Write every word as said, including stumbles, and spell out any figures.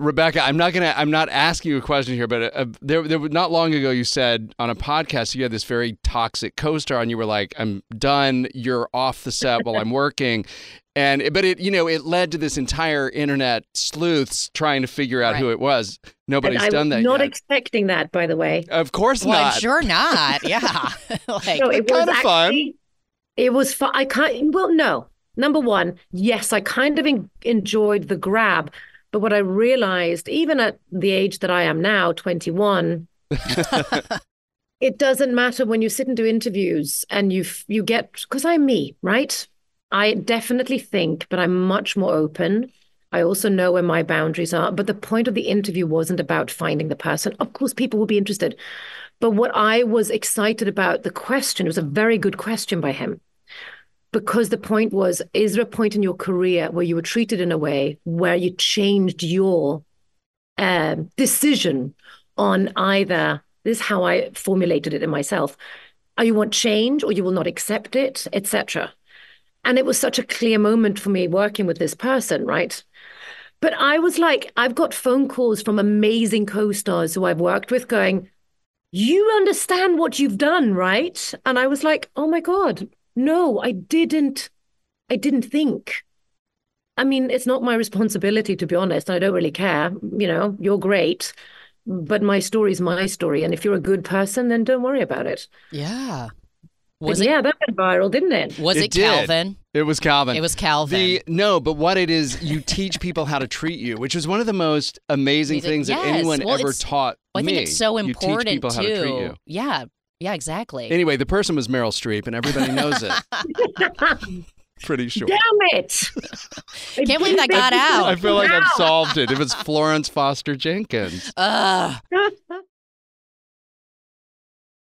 Rebecca, I'm not gonna. I'm not asking you a question here, but uh, there, there was not long ago you said on a podcast you had this very toxic co-star, and you were like, "I'm done. You're off the set while I'm working," and but it, you know, it led to this entire internet sleuths trying to figure out right. who it was. Nobody's and done that. I'm not yet. expecting that, by the way. Of course well, not. I'm sure not. Yeah, like no, it was kind of actually, fun. It was fun. I can't. Well, no. Number one, yes, I kind of in, enjoyed the grab. But what I realized, even at the age that I am now, twenty-one, it doesn't matter when you sit and do interviews and you you get, because I'm me, right? I definitely think, but I'm much more open. I also know where my boundaries are. But the point of the interview wasn't about finding the person. Of course, people will be interested. But what I was excited about, the question, it was a very good question by him. Because the point was, is there a point in your career where you were treated in a way where you changed your uh, decision on either, this is how I formulated it in myself, oh, you want change or you will not accept it, et cetera. And it was such a clear moment for me working with this person, right? But I was like, I've got phone calls from amazing co-stars who I've worked with going, you understand what you've done, right? And I was like, oh my God. No, I didn't. I didn't think. I mean, it's not my responsibility, to be honest. I don't really care. You know, you're great. But my story is my story. And if you're a good person, then don't worry about it. Yeah. Was but it, yeah, that went viral, didn't it? Was it, it Calvin? It was Calvin. It was Calvin. The, no, but what it is, you teach people how to treat you, which is one of the most amazing it, things yes. that anyone well, ever taught well, I me. I think it's so important, you teach people too. How to treat you. Yeah. Yeah, exactly. Anyway, the person was Meryl Streep, and everybody knows it. Pretty sure. Damn it! I can't believe I got out. I feel like I've solved it. It was Florence Foster Jenkins. Uh,